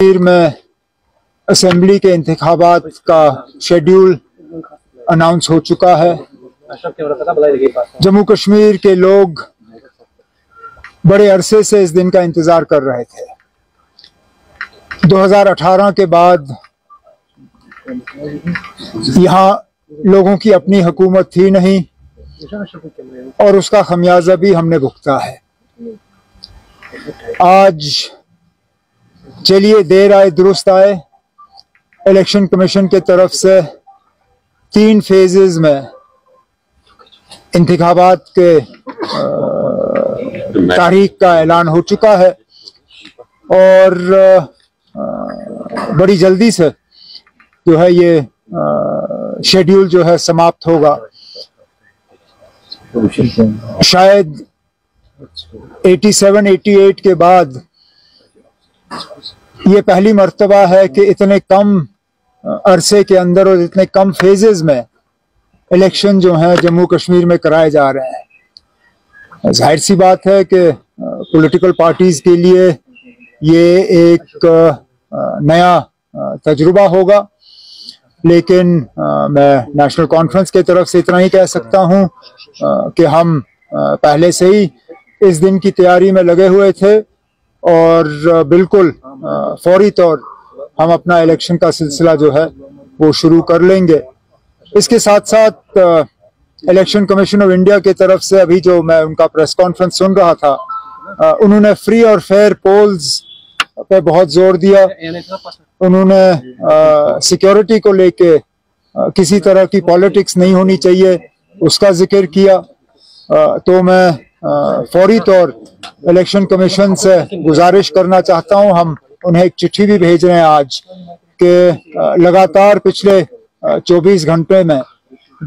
फिर में असेंबली के इंतखाबात का शेड्यूल अनाउंस हो चुका है। जम्मू कश्मीर के लोग बड़े अरसे से इस दिन का इंतजार कर रहे थे। 2018 के बाद यहाँ लोगों की अपनी हुकूमत थी नहीं और उसका खमियाजा भी हमने भुगता है। आज चलिए देर आए दुरुस्त आए, इलेक्शन कमीशन के तरफ से 3 फेजेज में इंतखाबात के तारीख का ऐलान हो चुका है और बड़ी जल्दी से जो है ये शेड्यूल जो है समाप्त होगा। शायद 87-88 के बाद ये पहली मर्तबा है कि इतने कम अरसे के अंदर और इतने कम फेजेज में इलेक्शन जो है जम्मू कश्मीर में कराए जा रहे हैं। जाहिर सी बात है कि पॉलिटिकल पार्टीज के लिए ये एक नया तजुर्बा होगा, लेकिन मैं नेशनल कॉन्फ्रेंस के तरफ से इतना ही कह सकता हूं कि हम पहले से ही इस दिन की तैयारी में लगे हुए थे और बिल्कुल फौरी तौर हम अपना इलेक्शन का सिलसिला जो है वो शुरू कर लेंगे। इसके साथ साथ इलेक्शन कमीशन ऑफ इंडिया के तरफ से अभी जो मैं उनका प्रेस कॉन्फ्रेंस सुन रहा था, उन्होंने फ्री और फेयर पोल्स पे बहुत जोर दिया। उन्होंने सिक्योरिटी को लेके किसी तरह की पॉलिटिक्स नहीं होनी चाहिए उसका जिक्र किया। तो मैं फौरी तौर इलेक्शन कमीशन से गुजारिश करना चाहता हूं, हम उन्हें एक चिट्ठी भी भेज रहे हैं आज कि लगातार पिछले 24 घंटे में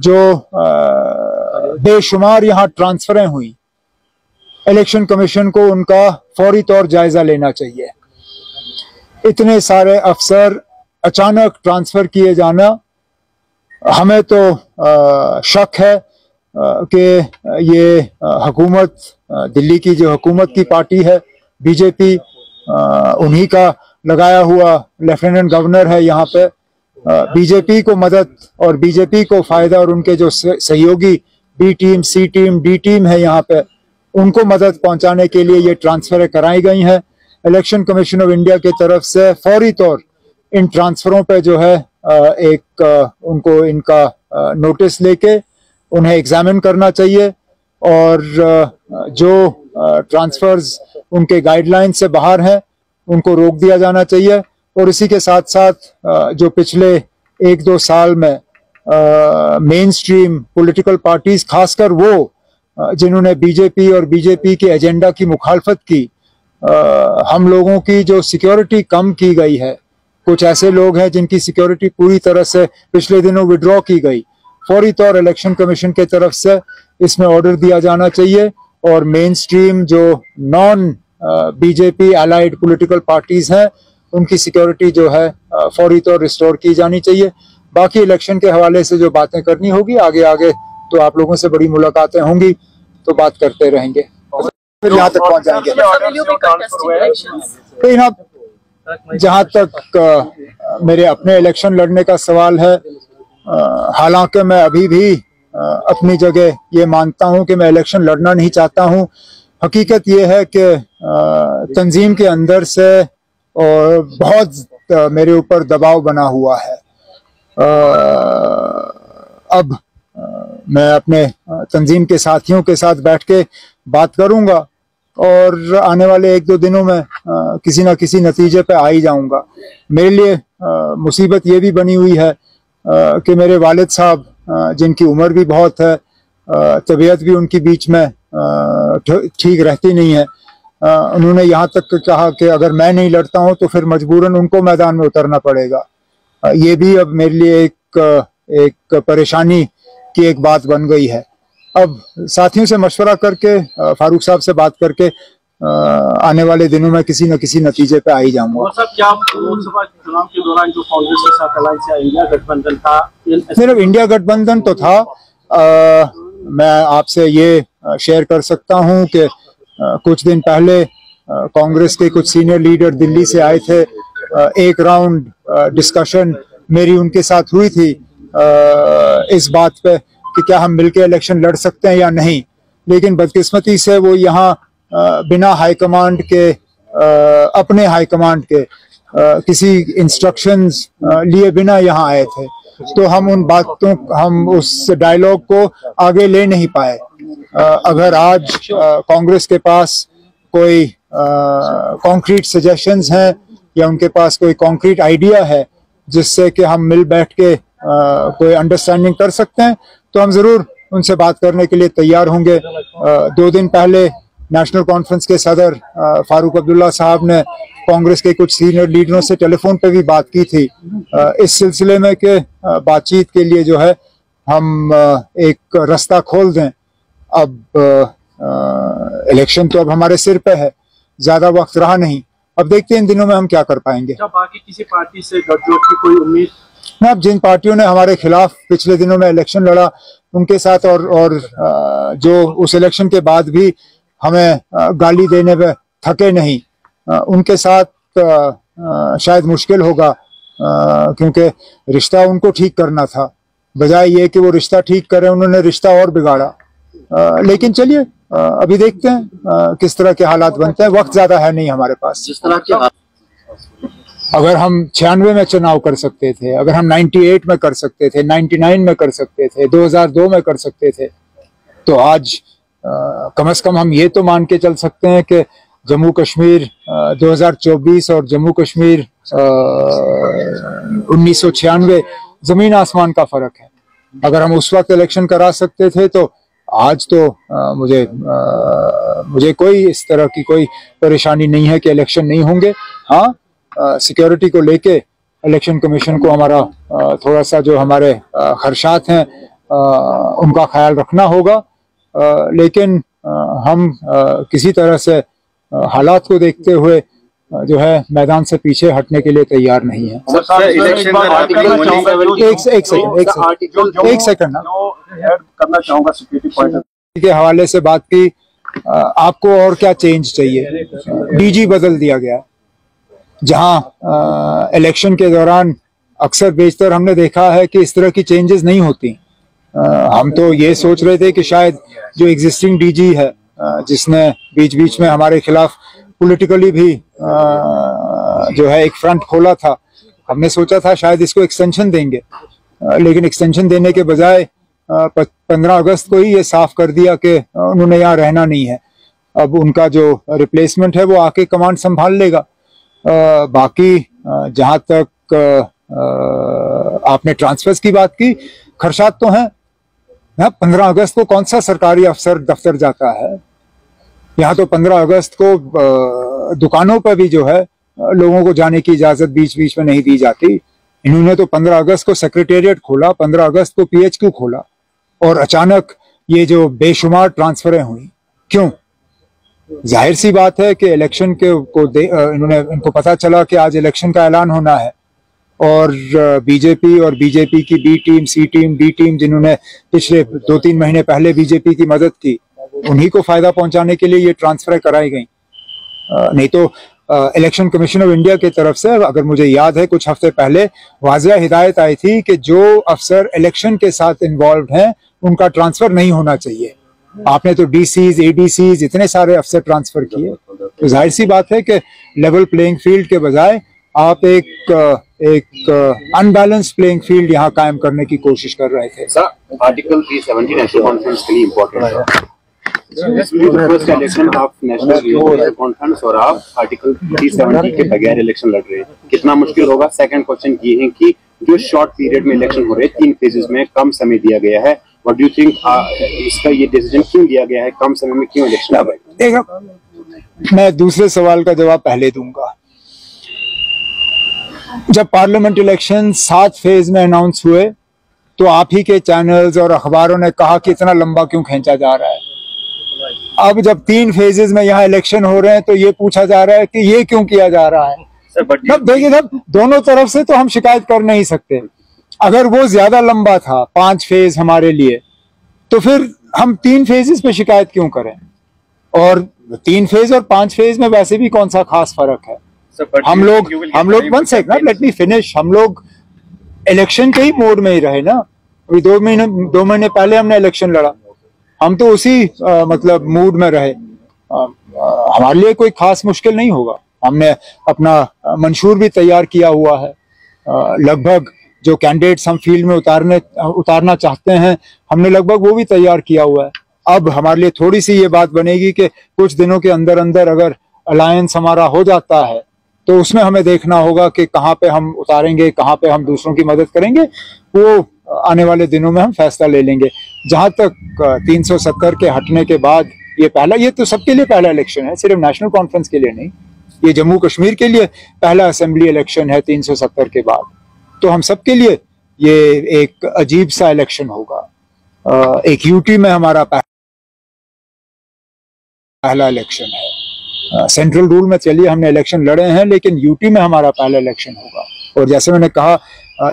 जो बेशुमार यहाँ ट्रांसफरें हुई, इलेक्शन कमीशन को उनका फौरी तौर जायजा लेना चाहिए। इतने सारे अफसर अचानक ट्रांसफर किए जाना, हमें तो शक है कि ये हुकूमत, दिल्ली की जो हुकूमत की पार्टी है बीजेपी, उन्हीं का लगाया हुआ लेफ्टिनेंट गवर्नर है यहाँ पे। बीजेपी को मदद और बीजेपी को फायदा और उनके जो सहयोगी B team, C team, D team है यहाँ पे, उनको मदद पहुंचाने के लिए ये ट्रांसफरें कराई गई हैं। इलेक्शन कमीशन ऑफ इंडिया के तरफ से फौरी तौर इन ट्रांसफरों पे जो है एक उनको इनका नोटिस लेके उन्हें एग्जामिन करना चाहिए और जो ट्रांसफर्स उनके गाइडलाइन से बाहर हैं उनको रोक दिया जाना चाहिए। और इसी के साथ साथ जो पिछले 1-2 साल में मेन स्ट्रीम पोलिटिकल पार्टीज, खासकर वो जिन्होंने बीजेपी और बीजेपी के एजेंडा की मुखालफत की, हम लोगों की जो सिक्योरिटी कम की गई है, कुछ ऐसे लोग हैं जिनकी सिक्योरिटी पूरी तरह से पिछले दिनों विड्रॉ की गई, फौरी तौर इलेक्शन कमीशन के तरफ से इसमें ऑर्डर दिया जाना चाहिए और मेन स्ट्रीम जो non BJP allied political parties हैं उनकी सिक्योरिटी जो है फौरी तौर रिस्टोर की जानी चाहिए। बाकी इलेक्शन के हवाले से जो बातें करनी होगी आगे आगे तो आप लोगों से बड़ी मुलाकातें होंगी तो बात करते रहेंगे, फिर यहाँ तक पहुँच जाएंगे। जहाँ तक मेरे अपने इलेक्शन लड़ने का सवाल है, हालांकि मैं अभी भी अपनी जगह ये मानता हूँ कि मैं इलेक्शन लड़ना नहीं चाहता हूँ, हकीकत ये है कि तंजीम के अंदर से और बहुत मेरे ऊपर दबाव बना हुआ है। अब मैं अपने तंजीम के साथियों के साथ बैठ के बात करूंगा और आने वाले 1-2 दिनों में किसी ना किसी नतीजे पे आ ही जाऊंगा। मेरे लिए मुसीबत ये भी बनी हुई है कि मेरे वालिद साहब जिनकी उम्र भी बहुत है, तबीयत भी उनकी बीच में ठीक रहती नहीं है। उन्होंने यहाँ तक कहा कि अगर मैं नहीं लड़ता हूँ तो फिर मजबूरन उनको मैदान में उतरना पड़ेगा। ये भी अब मेरे लिए एक परेशानी की एक बात बन गई है। अब साथियों से मशवरा करके, फारूक साहब से बात करके आने वाले दिनों में किसी न किसी नतीजे पे आ ही जाऊंगा। साहब, क्या आप लोकसभा चुनाव के दौरान जो कांग्रेस के साथ अलायंस या इंडिया गठबंधन था, सिर्फ इंडिया गठबंधन तो था, मैं आपसे ये शेयर कर सकता हूँ कि कुछ दिन पहले कांग्रेस के कुछ सीनियर लीडर दिल्ली से आए थे एक राउंड डिस्कशन मेरी उनके साथ हुई थी इस बात पे कि क्या हम मिलकर इलेक्शन लड़ सकते हैं या नहीं, लेकिन बदकिस्मती से वो यहाँ बिना हाई कमांड के अपने हाई कमांड के किसी इंस्ट्रक्शंस लिए बिना यहाँ आए थे, तो हम उन बातों हम उस डायलॉग को आगे ले नहीं पाए। अगर आज कांग्रेस के पास कोई कॉन्क्रीट सजेशंस हैं या उनके पास कोई कॉन्क्रीट आइडिया है जिससे कि हम मिल बैठ के कोई अंडरस्टैंडिंग कर सकते हैं, तो हम ज़रूर उनसे बात करने के लिए तैयार होंगे। दो दिन पहले नेशनल कॉन्फ्रेंस के सदर फारूक अब्दुल्ला साहब ने कांग्रेस के कुछ सीनियर लीडरों से टेलीफोन पे भी बात की थी इस सिलसिले में कि बातचीत के लिए जो है हम एक रास्ता खोल दें। अब इलेक्शन तो अब हमारे सिर पे है, ज़्यादा वक्त रहा नहीं, अब देखते हैं इन दिनों में हम क्या कर पाएंगे। क्या बाकी किसी पार्टी से गठजोड़ की कोई उम्मीद? अब जिन पार्टियों ने हमारे खिलाफ पिछले दिनों में इलेक्शन लड़ा उनके साथ और जो उस इलेक्शन के बाद भी हमें गाली देने पे थके नहीं, उनके साथ शायद मुश्किल होगा, क्योंकि रिश्ता उनको ठीक करना था, बजाय ये कि वो रिश्ता ठीक करें उन्होंने रिश्ता और बिगाड़ा। लेकिन चलिए अभी देखते हैं किस तरह के हालात बनते हैं, वक्त ज्यादा है नहीं हमारे पास। जिस तरह के अगर हम 96 में चुनाव कर सकते थे, अगर हम 98 में कर सकते थे, 99 में कर सकते थे, 2002 में कर सकते थे, तो आज कम से कम हम ये तो मान के चल सकते हैं कि जम्मू कश्मीर 2024 और जम्मू कश्मीर 1996 जमीन आसमान का फर्क है। अगर हम उस वक्त इलेक्शन करा सकते थे तो आज तो मुझे कोई इस तरह की कोई परेशानी नहीं है कि इलेक्शन नहीं होंगे। हाँ, सिक्योरिटी को लेके इलेक्शन कमीशन को हमारा थोड़ा सा जो हमारे खर्चात हैं उनका ख्याल रखना होगा, लेकिन हम किसी तरह से हालात को देखते हुए जो है मैदान से पीछे हटने के लिए तैयार नहीं है। एक सेकंड करना चाहूँगा सिक्योरिटी पॉइंट के हवाले से बात की। आपको और क्या चेंज चाहिए? डीजी बदल दिया गया। जहाँ इलेक्शन के दौरान अक्सर बेशतर हमने देखा है कि इस तरह की चेंजेस नहीं होती। हम तो ये सोच रहे थे कि शायद जो एग्जिस्टिंग डीजी है जिसने बीच बीच में हमारे खिलाफ पॉलिटिकली भी जो है एक फ्रंट खोला था, हमने सोचा था शायद इसको एक्सटेंशन देंगे, लेकिन एक्सटेंशन देने के बजाय 15 अगस्त को ही ये साफ कर दिया कि उन्होंने यहाँ रहना नहीं है। अब उनका जो रिप्लेसमेंट है वो आके कमांड संभाल लेगा। बाकी जहाँ तक आपने ट्रांसफर्स की बात की, खर्चात तो हैं ना। 15 अगस्त को कौन सा सरकारी अफसर दफ्तर जाता है? यहाँ तो 15 अगस्त को दुकानों पर भी जो है लोगों को जाने की इजाज़त बीच बीच में नहीं दी जाती। इन्होंने तो 15 अगस्त को सेक्रेटेरिएट खोला, 15 अगस्त को PHQ खोला, और अचानक ये जो बेशुमार ट्रांसफरें हुई, क्यों? जाहिर सी बात है कि इलेक्शन के को इन्होंने इनको पता चला कि आज इलेक्शन का ऐलान होना है, और बीजेपी की B team, C team, D team, जिन्होंने पिछले 2-3 महीने पहले बीजेपी की मदद की, उन्हीं को फायदा पहुंचाने के लिए ये ट्रांसफर कराई गई। नहीं तो इलेक्शन कमीशन ऑफ इंडिया की तरफ से, अगर मुझे याद है, कुछ हफ्ते पहले वाज़ेह हिदायत आई थी कि जो अफसर इलेक्शन के साथ इन्वॉल्व हैं उनका ट्रांसफर नहीं होना चाहिए। आपने तो डीसीज, एडीसीज, इतने सारे अफसर ट्रांसफर किए, तो जाहिर सी बात है कि लेवल प्लेइंग फील्ड के बजाय आप एक अनबैलेंस प्लेइंग फील्ड यहाँ कायम करने की कोशिश कर रहे थे। सर, आर्टिकल 370 नेशनल कॉन्फ्रेंस के लिए इम्पोर्टेंट है। इलेक्शन आप नेशनल कॉन्फ्रेंस और आप आर्टिकल 370 के बगैर इलेक्शन लड़ रहे हैं, कितना मुश्किल होगा? सेकंड क्वेश्चन ये है कि जो शॉर्ट पीरियड में इलेक्शन हो रहे हैं, 3 फेजेस में कम समय दिया गया है, व्हाट डू यू थिंक इसका ये डिसीजन क्यों लिया गया है? कम समय में क्यों इलेक्शन आ गए? मैं दूसरे सवाल का जवाब पहले दूंगा। जब पार्लियामेंट इलेक्शन 7 फेज में अनाउंस हुए तो आप ही के चैनल्स और अखबारों ने कहा कि इतना लंबा क्यों खींचा जा रहा है। अब जब 3 फेजेस में यहाँ इलेक्शन हो रहे हैं तो ये पूछा जा रहा है कि ये क्यों किया जा रहा है। तब देखिए, तब दोनों तरफ से तो हम शिकायत कर नहीं सकते। अगर वो ज्यादा लंबा था, 5 फेज हमारे लिए, तो फिर हम 3 फेजेस पे शिकायत क्यों करें? और 3 फेज और 5 फेज में वैसे भी कौन सा खास फर्क है? हम लोग हम लोग इलेक्शन के ही मोड में ही रहे ना। अभी दो महीने पहले हमने इलेक्शन लड़ा, हम तो उसी मतलब मूड में रहे। हमारे लिए कोई खास मुश्किल नहीं होगा। हमने अपना मंशूर भी तैयार किया हुआ है। लगभग जो कैंडिडेट्स हम फील्ड में उतारना चाहते हैं, हमने लगभग वो भी तैयार किया हुआ है। अब हमारे लिए थोड़ी सी ये बात बनेगी कि कुछ दिनों के अंदर अंदर अगर अलायंस हमारा हो जाता है तो उसमें हमें देखना होगा कि कहाँ पे हम उतारेंगे, कहाँ पे हम दूसरों की मदद करेंगे। वो आने वाले दिनों में हम फैसला ले लेंगे। जहाँ तक 370 के हटने के बाद ये तो सबके लिए पहला इलेक्शन है, सिर्फ नेशनल कॉन्फ्रेंस के लिए नहीं। ये जम्मू कश्मीर के लिए पहला असेंबली इलेक्शन है 370 के बाद। तो हम सबके लिए ये एक अजीब सा इलेक्शन होगा। एक यूटी में हमारा पहला इलेक्शन है। सेंट्रल रूल में चलिए हमने इलेक्शन लड़े हैं, लेकिन यूटी में हमारा पहला इलेक्शन होगा। और जैसे मैंने कहा,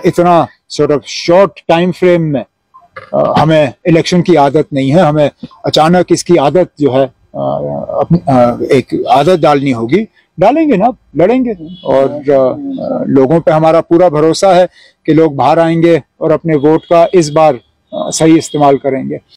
इतना sort of short time frame में हमें इलेक्शन की आदत नहीं है। हमें अचानक इसकी आदत जो है एक आदत डालनी होगी। डालेंगे ना, लड़ेंगे। और लोगों पे हमारा पूरा भरोसा है कि लोग बाहर आएंगे और अपने वोट का इस बार सही इस्तेमाल करेंगे।